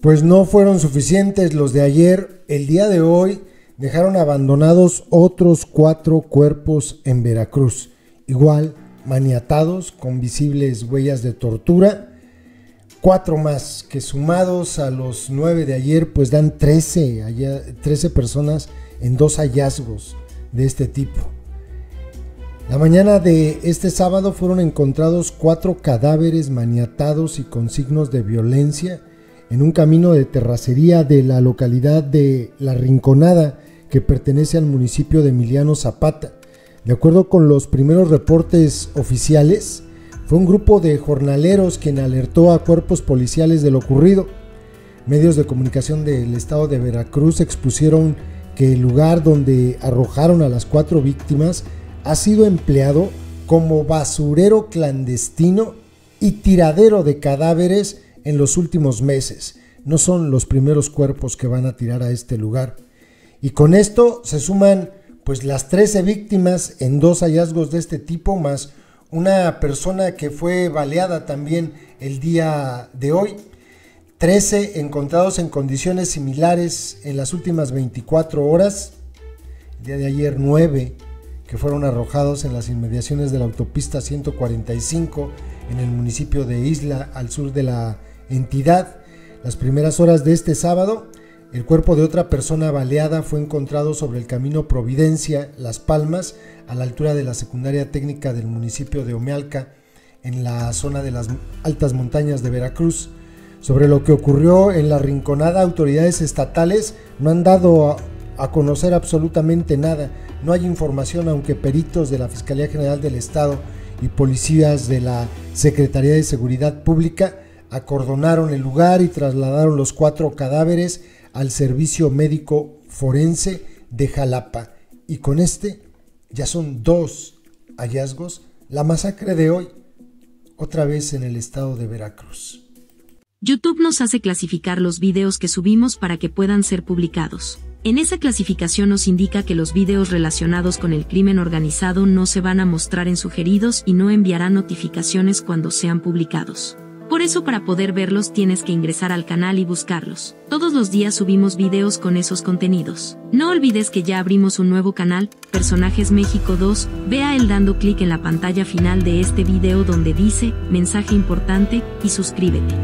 Pues no fueron suficientes los de ayer, el día de hoy dejaron abandonados otros 4 cuerpos en Veracruz, igual maniatados con visibles huellas de tortura, 4 más que sumados a los 9 de ayer pues dan 13 personas en 2 hallazgos de este tipo. La mañana de este sábado fueron encontrados 4 cadáveres maniatados y con signos de violencia en un camino de terracería de la localidad de La Rinconada, que pertenece al municipio de Emiliano Zapata. De acuerdo con los primeros reportes oficiales, fue un grupo de jornaleros quien alertó a cuerpos policiales de lo ocurrido. Medios de comunicación del estado de Veracruz expusieron que el lugar donde arrojaron a las 4 víctimas ha sido empleado como basurero clandestino y tiradero de cadáveres en los últimos meses. No son los primeros cuerpos que van a tirar a este lugar. Y con esto se suman pues las 13 víctimas en 2 hallazgos de este tipo, más una persona que fue baleada también el día de hoy. 13 encontrados en condiciones similares en las últimas 24 horas. El día de ayer 9 que fueron arrojados en las inmediaciones de la autopista 145 en el municipio de Isla, al sur de la entidad. Las primeras horas de este sábado, el cuerpo de otra persona baleada fue encontrado sobre el camino Providencia, Las Palmas, a la altura de la secundaria técnica del municipio de Omealca, en la zona de las altas montañas de Veracruz. Sobre lo que ocurrió en La Rinconada, autoridades estatales no han dado a conocer absolutamente nada. No hay información, aunque peritos de la Fiscalía General del Estado y policías de la Secretaría de Seguridad Pública acordonaron el lugar y trasladaron los 4 cadáveres al servicio médico forense de Xalapa. Y con este ya son 2 hallazgos. La masacre de hoy, otra vez en el estado de Veracruz. YouTube nos hace clasificar los videos que subimos para que puedan ser publicados. En esa clasificación nos indica que los videos relacionados con el crimen organizado no se van a mostrar en sugeridos y no enviará notificaciones cuando sean publicados. Por eso, para poder verlos tienes que ingresar al canal y buscarlos. Todos los días subimos videos con esos contenidos. No olvides que ya abrimos un nuevo canal, Personajes México 2, vea él dando clic en la pantalla final de este video donde dice, mensaje importante, y suscríbete.